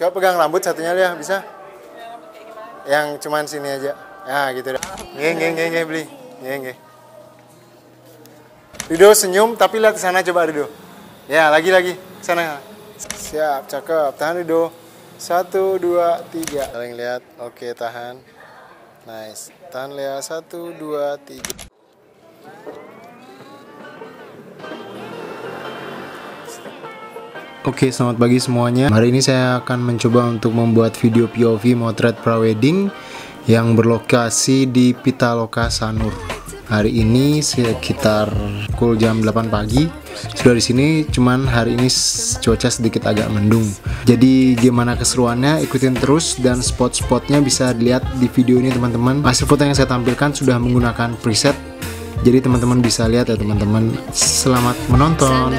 Coba pegang rambut satunya Lia, bisa? Yang cuman sini aja. Ya gitu deh. Nge beli. Nge. Ridho senyum, tapi lihat ke sana coba Ridho. Ya, lagi. Sana. Siap, cakep. Tahan Ridho. 1, 2, 3. Kalian lihat. Oke, tahan. Nice. Tahan Lia. 1, 2, 3. Oke, selamat pagi semuanya. Hari ini saya akan mencoba untuk membuat video POV motret prawedding yang berlokasi di Pitaloka Sanur. Hari ini sekitar pukul jam 8 pagi. Sudah di sini, cuman hari ini cuaca sedikit agak mendung. Jadi gimana keseruannya, ikutin terus dan spot-spotnya bisa dilihat di video ini teman-teman. Hasil foto yang saya tampilkan sudah menggunakan preset. Jadi teman-teman bisa lihat ya teman-teman. Selamat menonton.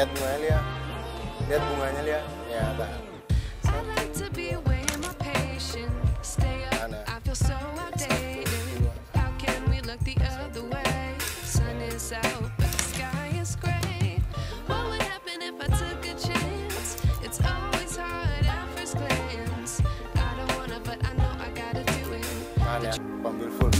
Lihat bunganya Lia, lihat bunganya Lia, ya tahan. Tahan ya, pambil full.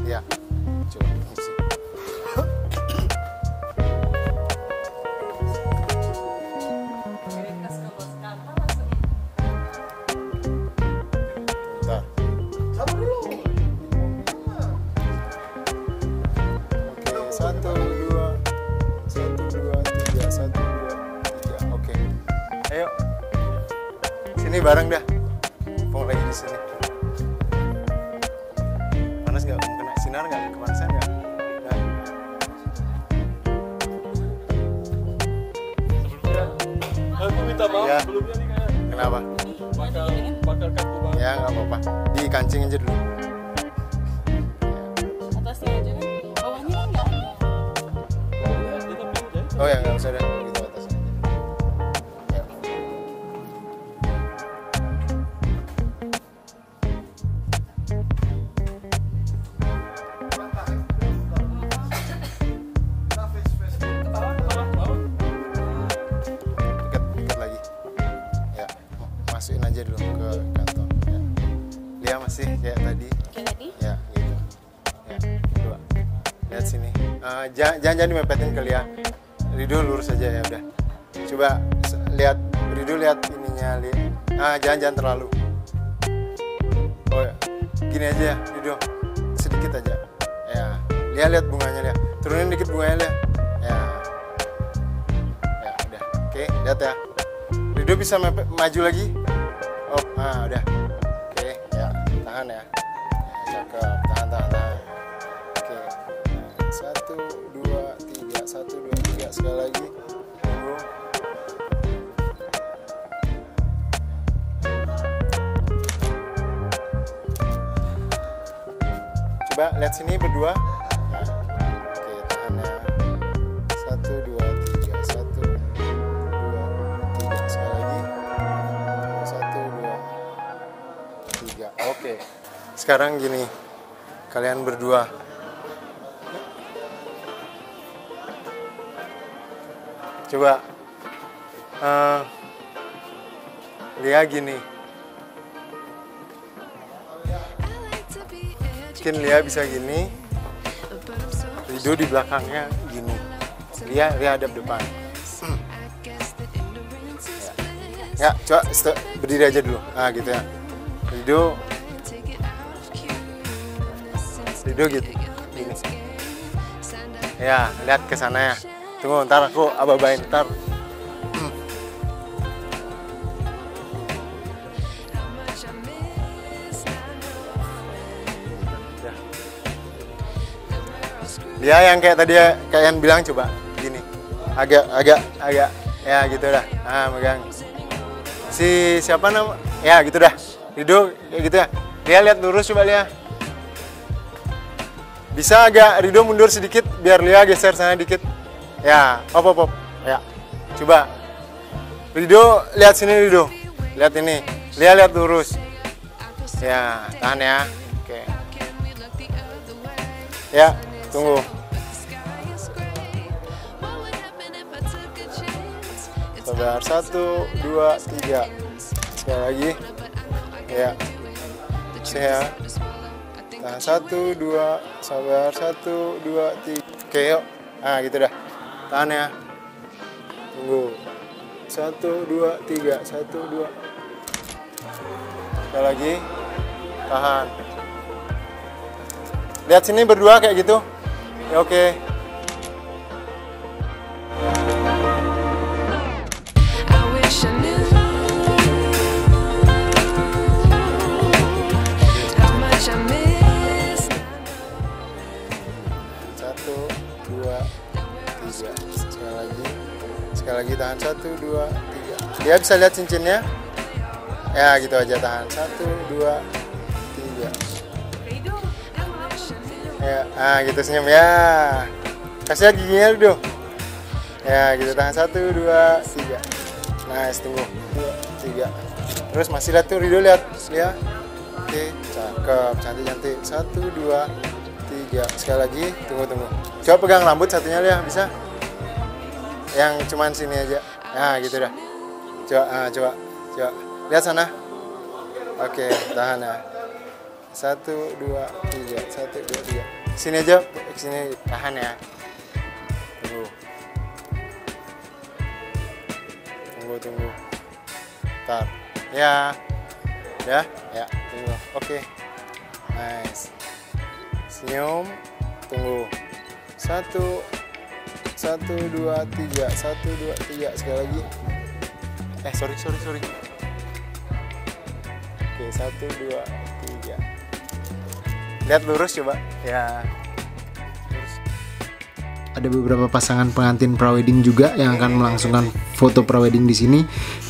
Ya. Ini bareng dah, pong lagi di sini. Panas nggak? Kena sinar nggak? Kemanasan nggak? Sebelumnya, aku minta maaf ya. Sebelumnya nih kayak. Kenapa? Bakal kartu bang. Ya nggak apa-apa. Di kancing aja dulu. Atasnya aja kan? Bawahnya nggak ada. Oh ya nggak usah deh. Masukin aja dulu ke kantong ya. Lia masih kayak tadi. Ya gitu ya, dua. Lihat sini, jangan dimepetin ke Lia. Ridho lurus aja ya udah. Coba lihat Ridho, lihat ininya Lia. Jangan terlalu. Oh ya. Gini aja ya Ridho, sedikit aja ya. Lia lihat bunganya Lia, turunin dikit bunganya Lia ya. Ya udah, oke lihat ya. Ridho bisa maju lagi. Oh, udah. Oke, ya. Tahan ya. Cakep. Tahan. Oke. Nah, 1, 2, 3. 1, 2, 3. Sekali lagi. Tunggu. Coba lihat sini berdua. Oke, tahan ya. 1, 2, 3. 1, 2, 3. Sekali lagi. 1, 2, 3. Oke. Sekarang gini, kalian berdua. Coba Lia gini. Mungkin Lia bisa gini. Ridho di belakangnya gini. Lia hadap depan. Ya, coba berdiri aja dulu. Gitu ya. Ridho gitu. Gini. Ya, lihat ke sana ya. Tunggu, ntar aku ababain ntar. Ya. Dia yang kayak tadi kayak yang bilang coba gini. Agak ya gitu dah. Ah, megang. Si siapa nama? Ya gitu dah. Ridho kayak gitu ya. Dia lihat lurus coba Lia. Bisa agak Ridho mundur sedikit biar Lia geser sana dikit. Ya, pop. Ya. Coba. Ridho lihat sini Ridho. Lihat ini. Lia lihat lurus. Ya, tahan ya. Oke. Ya, tunggu. Sabar, 1, 2, 3. Sekali lagi. Ya. Saya. Tahan 1, 2. Sabar, 1, 2, 3. Oke, yuk. Ah, gitu dah. Tahan ya. Tunggu. 1, 2, 3. 1, 2. Sekali lagi. Tahan. Lihat sini berdua kayak gitu. Ya, oke. Sekali lagi tahan 1, 2, 3. Dia bisa lihat cincinnya. Ya gitu aja tahan 1, 2, 3. Ya, ah gitu senyum ya. Kasih lihat giginya Ridho. Ya gitu tahan 1, 2, 3. Nice tunggu 2, 3. Terus masih lihat tuh Ridho lihat ya. Oke cakep cantik 1, 2, 3. Sekali lagi tunggu. Coba pegang rambut satunya Lia bisa. Yang cuman sini aja, nah gitu dah. Coba, lihat sana. Oke, tahan ya. 1, 2, 3, 1, 2, 3. Sini aja, sini tahan ya. Tunggu. Tar, ya, tunggu. Oke, nice. Senyum, tunggu. 1, 2, 3, 1, 2, 3 sekali lagi. Sorry. Oke 1, 2, 3. Lihat lurus coba. Ya. Lurus. Ada beberapa pasangan pengantin prawedding juga yang akan melangsungkan foto prawedding di sini.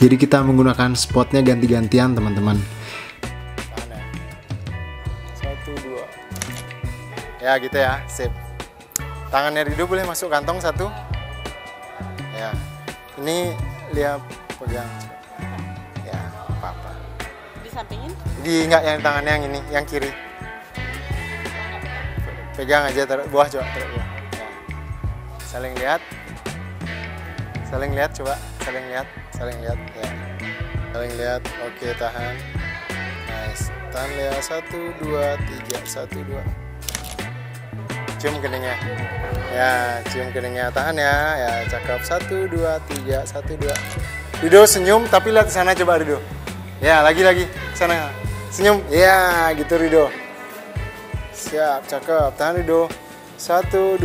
Jadi kita menggunakan spotnya ganti-gantian teman-teman. Mana? 1, 2. Ya gitu ya, sip. Tangannya Ridho boleh masuk kantong satu. Ya. Ini Lia pegang. Ya, apa-apa. Di sampingin? Enggak yang tangannya yang ini, yang kiri. Pegang aja taruh bawah coba, taruh bawah. Ya. Saling lihat coba, saling lihat. Ya. Saling lihat. Oke, tahan. Nice. Tahan Lia 1, 2, 3, 1, 2. Cium keningnya, ya cium keningnya, tahan ya, cakep 1, 2, 3, 1, 2. Ridho senyum, tapi lihat sana coba Ridho. Ya lagi sana senyum, ya gitu Ridho. Siap, cakep, tahan Ridho. 1, 2,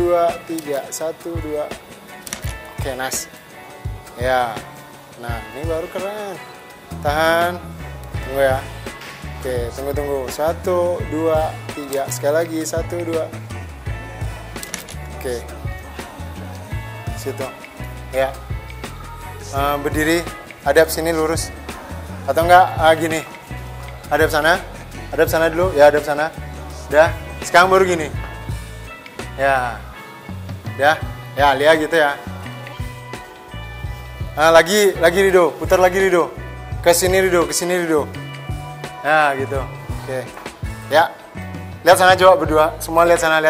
3, 1, 2. Oke, nice. Ya, nah ini baru keren. Tahan, tunggu ya. Oke, tunggu. 1, 2, 3. Sekali lagi 1, 2. Oke, situ ya berdiri hadap sini lurus atau enggak gini hadap sana dulu ya hadap sana dah sekarang baru gini ya dah ya Lia gitu ya lagi Ridho putar lagi Ridho ke sini Ridho nah gitu oke ya lihat sana coba berdua semua lihat sana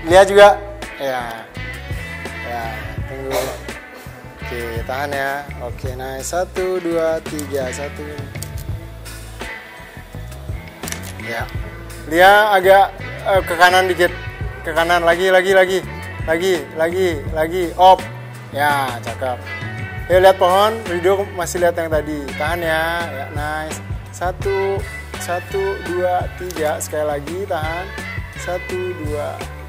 Lia juga, ya, tunggu. Oke, tahan ya. Oke, nice. 1, 2, 3, 1. Ya, Lia agak ke kanan dikit, ke kanan lagi. Op, ya, cakep. Yuk lihat pohon. Ridho masih lihat yang tadi. Tahan ya, nice. 1, 2, 3. Sekali lagi, tahan. 1, 2.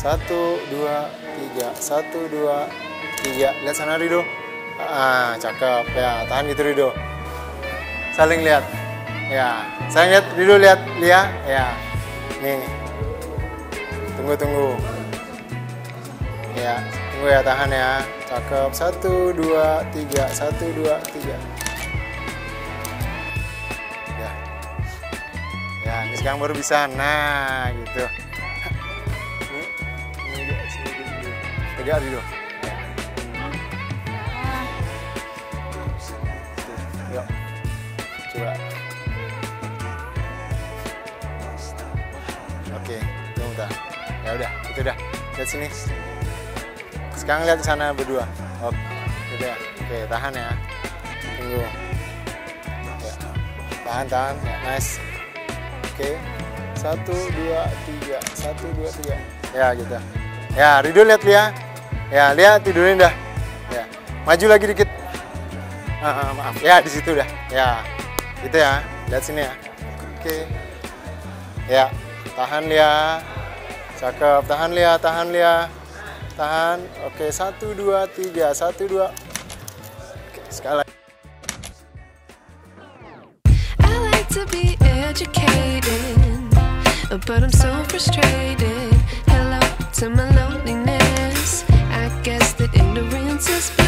1, 2, 3, 1, 2, 3. Lihat sana Ridho. Ah, cakep ya. Tahan gitu Ridho. Saling lihat. Ya, Ridho lihat Lia. Ya, nih. Tunggu. Ya, tunggu ya, tahan ya. Cakep. 1, 2, 3. 1, 2, 3. Ya. Ya, ini sekarang baru bisa. Nah, gitu. Tegak Ridho. Yuk, coba. Oke, tunggu bentar. Ya udah, itu dah. Lihat sini. Sekarang lihat ke sana berdua. Op, udah. Oke, tahan ya. Tunggu. Ya. Tahan. Ya, nice. Oke. 1, 2, 3. 1, 2, 3. Ya, gitu. Ya, Ridho lihat Lia. Ya, Lia tidurin dah. Ya. Maju lagi dikit. Maaf. Ya, di situ dah. Ya. Gitu ya. Lihat sini ya. Oke. Ya. Tahan Lia. Cakep. Tahan Lia. Tahan. Oke, 1, 2, 3. 1, 2. Oke, sekali lagi. I like to be educated, but I'm so frustrated. Hello to my loneliness. I guess that ignorance is